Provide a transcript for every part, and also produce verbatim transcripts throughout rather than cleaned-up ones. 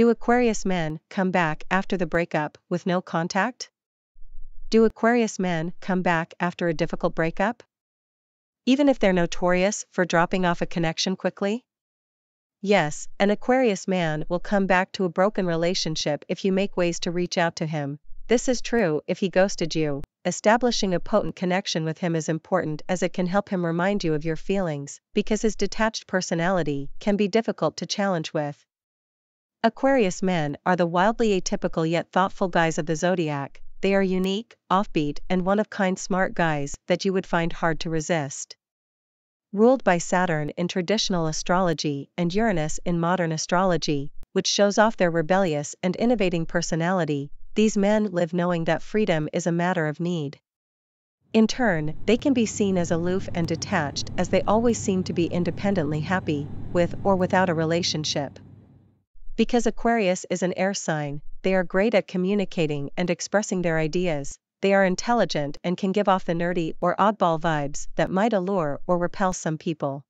Do Aquarius men come back after the breakup with no contact? Do Aquarius men come back after a difficult breakup? Even if they're notorious for dropping off a connection quickly? Yes, an Aquarius man will come back to a broken relationship if you make ways to reach out to him. This is true if he ghosted you. Establishing a potent connection with him is important as it can help him remind you of your feelings, because his detached personality can be difficult to challenge with. Aquarius men are the wildly atypical yet thoughtful guys of the zodiac. They are unique, offbeat, and one-of-kind smart guys that you would find hard to resist. Ruled by Saturn in traditional astrology and Uranus in modern astrology, which shows off their rebellious and innovating personality, these men live knowing that freedom is a matter of need. In turn, they can be seen as aloof and detached as they always seem to be independently happy, with or without a relationship. Because Aquarius is an air sign, they are great at communicating and expressing their ideas. They are intelligent and can give off the nerdy or oddball vibes that might allure or repel some people.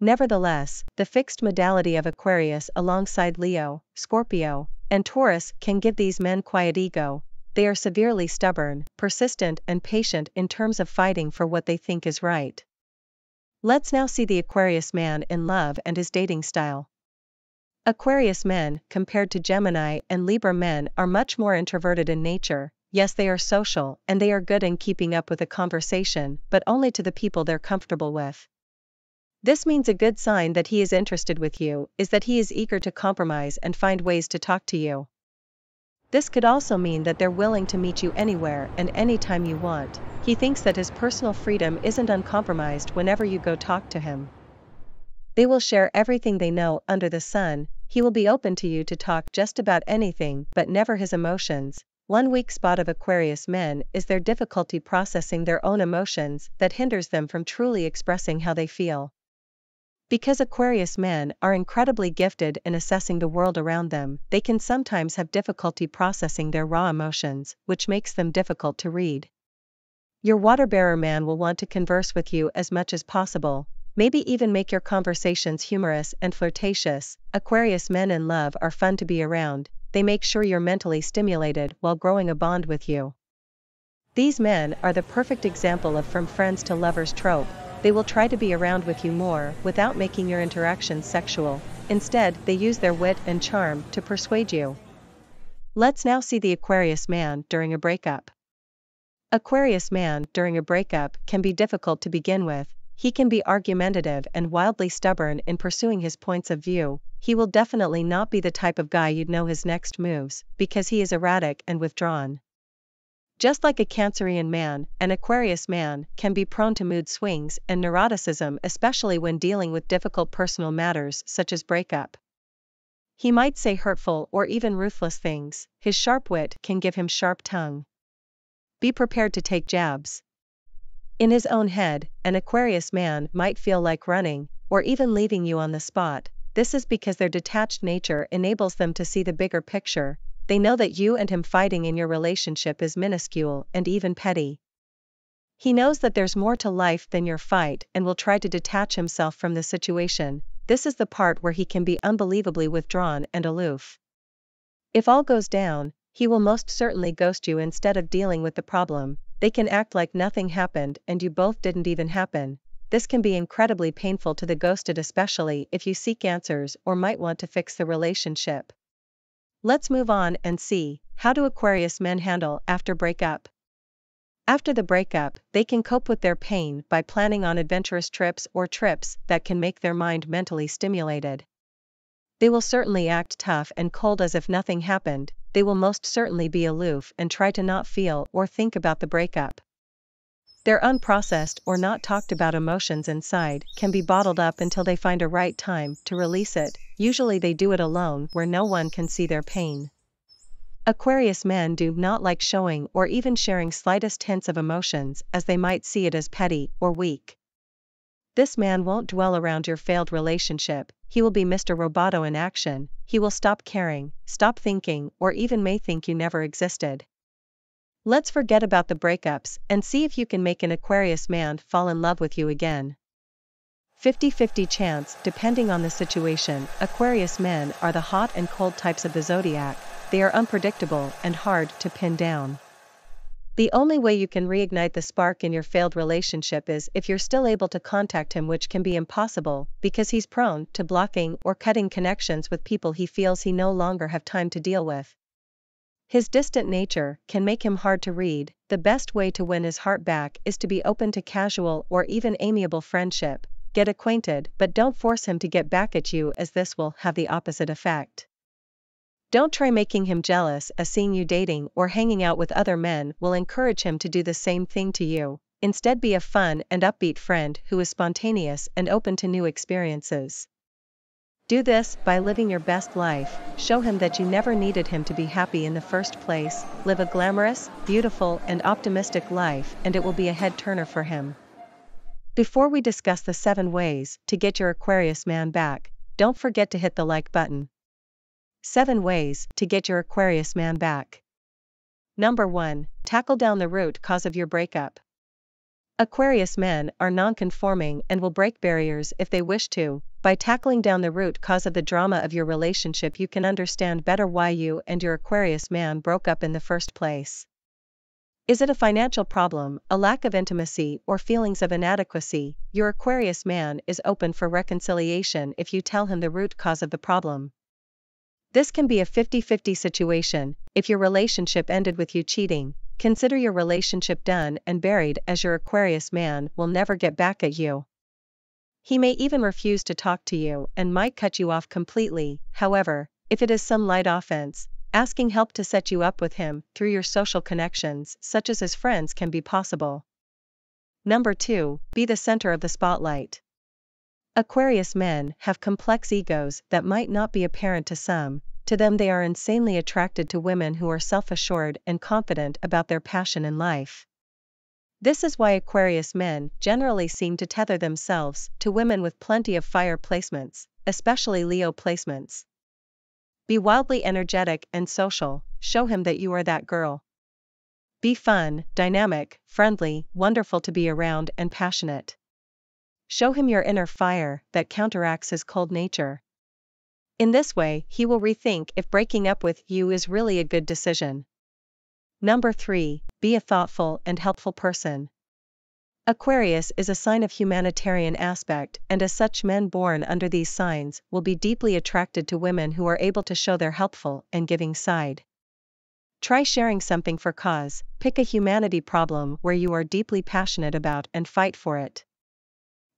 Nevertheless, the fixed modality of Aquarius alongside Leo, Scorpio, and Taurus can give these men quiet ego. They are severely stubborn, persistent, and patient in terms of fighting for what they think is right. Let's now see the Aquarius man in love and his dating style. Aquarius men, compared to Gemini and Libra men, are much more introverted in nature. Yes, they are social, and they are good in keeping up with a conversation, but only to the people they're comfortable with. This means a good sign that he is interested with you is that he is eager to compromise and find ways to talk to you. This could also mean that they're willing to meet you anywhere and anytime you want. He thinks that his personal freedom isn't uncompromised whenever you go talk to him. They will share everything they know under the sun. He will be open to you to talk just about anything but never his emotions. One weak spot of Aquarius men is their difficulty processing their own emotions that hinders them from truly expressing how they feel. Because Aquarius men are incredibly gifted in assessing the world around them, they can sometimes have difficulty processing their raw emotions, which makes them difficult to read. Your water-bearer man will want to converse with you as much as possible, maybe even make your conversations humorous and flirtatious. Aquarius men in love are fun to be around. They make sure you're mentally stimulated while growing a bond with you. These men are the perfect example of from friends to lovers trope. They will try to be around with you more without making your interactions sexual. Instead, they use their wit and charm to persuade you. Let's now see the Aquarius man during a breakup. Aquarius man during a breakup can be difficult to begin with. He can be argumentative and wildly stubborn in pursuing his points of view. He will definitely not be the type of guy you'd know his next moves, because he is erratic and withdrawn. Just like a Cancerian man, an Aquarius man can be prone to mood swings and neuroticism, especially when dealing with difficult personal matters such as breakup. He might say hurtful or even ruthless things. His sharp wit can give him sharp tongue. Be prepared to take jabs. In his own head, an Aquarius man might feel like running, or even leaving you on the spot. This is because their detached nature enables them to see the bigger picture. They know that you and him fighting in your relationship is minuscule and even petty. He knows that there's more to life than your fight and will try to detach himself from the situation. This is the part where he can be unbelievably withdrawn and aloof. If all goes down, he will most certainly ghost you instead of dealing with the problem. They can act like nothing happened and you both didn't even happen. This can be incredibly painful to the ghosted, especially if you seek answers or might want to fix the relationship. Let's move on and see, how do Aquarius men handle after breakup? After the breakup, they can cope with their pain by planning on adventurous trips or trips that can make their mind mentally stimulated. They will certainly act tough and cold as if nothing happened. They will most certainly be aloof and try to not feel or think about the breakup. Their unprocessed or not talked about emotions inside can be bottled up until they find a right time to release it. Usually they do it alone where no one can see their pain. Aquarius men do not like showing or even sharing slightest hints of emotions, as they might see it as petty or weak. This man won't dwell around your failed relationship. He will be Mister Roboto in action. He will stop caring, stop thinking, or even may think you never existed. Let's forget about the breakups and see if you can make an Aquarius man fall in love with you again. fifty fifty chance, depending on the situation. Aquarius men are the hot and cold types of the zodiac. They are unpredictable and hard to pin down. The only way you can reignite the spark in your failed relationship is if you're still able to contact him, which can be impossible because he's prone to blocking or cutting connections with people he feels he no longer have time to deal with. His distant nature can make him hard to read. The best way to win his heart back is to be open to casual or even amiable friendship. Get acquainted, but don't force him to get back at you, as this will have the opposite effect. Don't try making him jealous, as seeing you dating or hanging out with other men will encourage him to do the same thing to you. Instead, be a fun and upbeat friend who is spontaneous and open to new experiences. Do this by living your best life. Show him that you never needed him to be happy in the first place. Live a glamorous, beautiful, and optimistic life, and it will be a head-turner for him. Before we discuss the seven ways to get your Aquarius man back, don't forget to hit the like button. seven ways to get your Aquarius man back. Number one. Tackle down the root cause of your breakup. Aquarius men are non-conforming and will break barriers if they wish to. By tackling down the root cause of the drama of your relationship, you can understand better why you and your Aquarius man broke up in the first place. Is it a financial problem, a lack of intimacy, or feelings of inadequacy? Your Aquarius man is open for reconciliation if you tell him the root cause of the problem. This can be a fifty fifty situation. If your relationship ended with you cheating, consider your relationship done and buried, as your Aquarius man will never get back at you. He may even refuse to talk to you and might cut you off completely. However, if it is some light offense, asking help to set you up with him through your social connections, such as his friends, can be possible. Number two. Be the center of the spotlight. Aquarius men have complex egos that might not be apparent to some. To them, they are insanely attracted to women who are self-assured and confident about their passion in life. This is why Aquarius men generally seem to tether themselves to women with plenty of fire placements, especially Leo placements. Be wildly energetic and social. Show him that you are that girl. Be fun, dynamic, friendly, wonderful to be around, and passionate. Show him your inner fire that counteracts his cold nature. In this way, he will rethink if breaking up with you is really a good decision. Number three. Be a thoughtful and helpful person. Aquarius is a sign of humanitarian aspect, and as such, men born under these signs will be deeply attracted to women who are able to show their helpful and giving side. Try sharing something for cause. Pick a humanity problem where you are deeply passionate about and fight for it.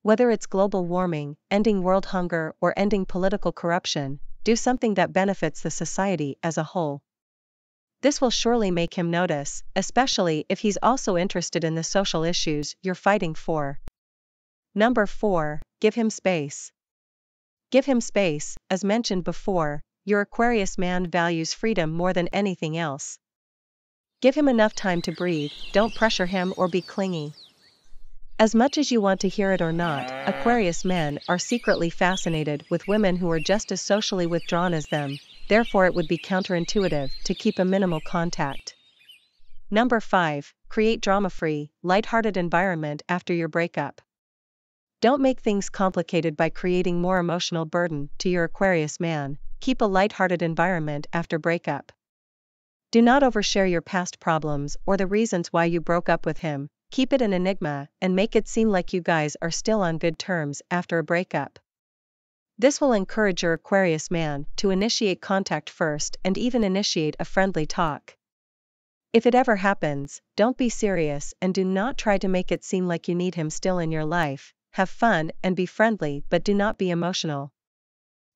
Whether it's global warming, ending world hunger, or ending political corruption, do something that benefits the society as a whole. This will surely make him notice, especially if he's also interested in the social issues you're fighting for. Number four. Give him space. Give him space. As mentioned before, your Aquarius man values freedom more than anything else. Give him enough time to breathe. Don't pressure him or be clingy. As much as you want to hear it or not, Aquarius men are secretly fascinated with women who are just as socially withdrawn as them. Therefore, it would be counterintuitive to keep a minimal contact. Number five. Create drama-free, light-hearted environment after your breakup. Don't make things complicated by creating more emotional burden to your Aquarius man. Keep a light-hearted environment after breakup. Do not overshare your past problems or the reasons why you broke up with him. Keep it an enigma and make it seem like you guys are still on good terms after a breakup. This will encourage your Aquarius man to initiate contact first and even initiate a friendly talk. If it ever happens, don't be serious and do not try to make it seem like you need him still in your life. Have fun and be friendly, but do not be emotional.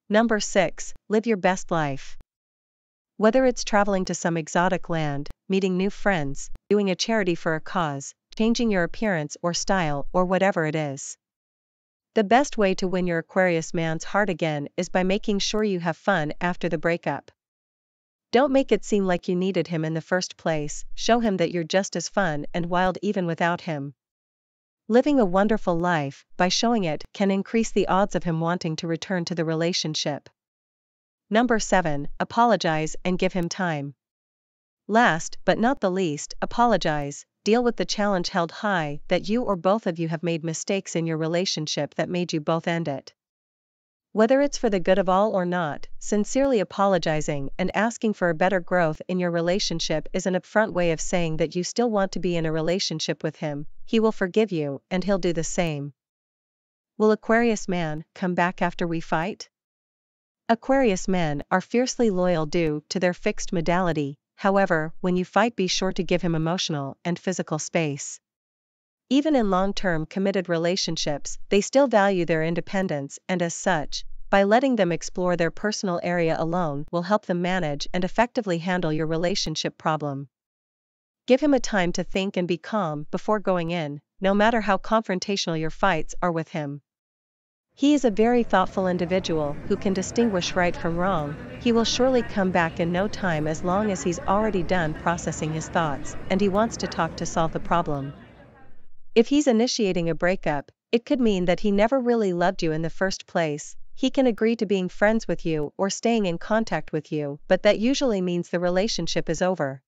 Number six. Live your best life. Whether it's traveling to some exotic land, meeting new friends, doing a charity for a cause, changing your appearance or style, or whatever it is. The best way to win your Aquarius man's heart again is by making sure you have fun after the breakup. Don't make it seem like you needed him in the first place. Show him that you're just as fun and wild even without him. Living a wonderful life, by showing it, can increase the odds of him wanting to return to the relationship. Number seven. Apologize and give him time. Last but not the least, apologize. deal with the challenge held high that you or both of you have made mistakes in your relationship that made you both end it. Whether it's for the good of all or not, sincerely apologizing and asking for a better growth in your relationship is an upfront way of saying that you still want to be in a relationship with him. He will forgive you and he'll do the same. Will Aquarius man come back after we fight? Aquarius men are fiercely loyal due to their fixed modality. However, when you fight, be sure to give him emotional and physical space. Even in long-term committed relationships, they still value their independence, and as such, by letting them explore their personal area alone will help them manage and effectively handle your relationship problem. Give him a time to think and be calm before going in, no matter how confrontational your fights are with him. He is a very thoughtful individual who can distinguish right from wrong. He will surely come back in no time as long as he's already done processing his thoughts and he wants to talk to solve the problem. If he's initiating a breakup, it could mean that he never really loved you in the first place. He can agree to being friends with you or staying in contact with you, but that usually means the relationship is over.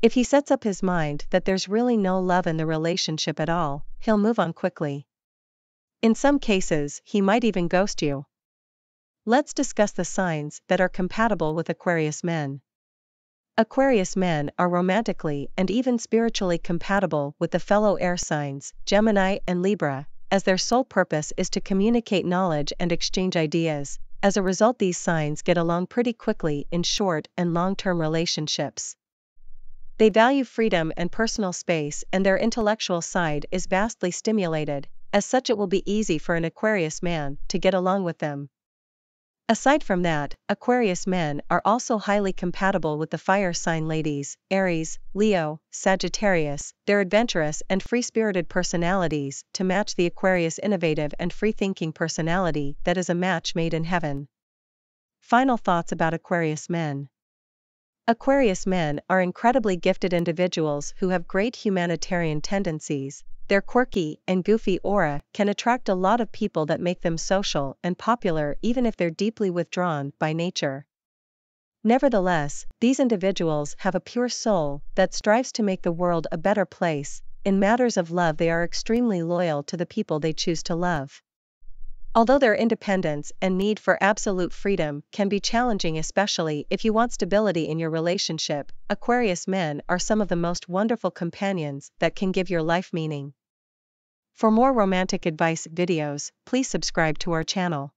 If he sets up his mind that there's really no love in the relationship at all, he'll move on quickly. In some cases, he might even ghost you. Let's discuss the signs that are compatible with Aquarius men. Aquarius men are romantically and even spiritually compatible with the fellow air signs, Gemini and Libra, as their sole purpose is to communicate knowledge and exchange ideas. As a result, these signs get along pretty quickly in short and long-term relationships. They value freedom and personal space, and their intellectual side is vastly stimulated. As such, it will be easy for an Aquarius man to get along with them. Aside from that, Aquarius men are also highly compatible with the fire sign ladies, Aries, Leo, Sagittarius. Their adventurous and free-spirited personalities to match the Aquarius innovative and free-thinking personality that is a match made in heaven. Final thoughts about Aquarius men. Aquarius men are incredibly gifted individuals who have great humanitarian tendencies. Their quirky and goofy aura can attract a lot of people that make them social and popular even if they're deeply withdrawn by nature. Nevertheless, these individuals have a pure soul that strives to make the world a better place. In matters of love, they are extremely loyal to the people they choose to love. Although their independence and need for absolute freedom can be challenging, especially if you want stability in your relationship, Aquarius men are some of the most wonderful companions that can give your life meaning. For more romantic advice videos, please subscribe to our channel.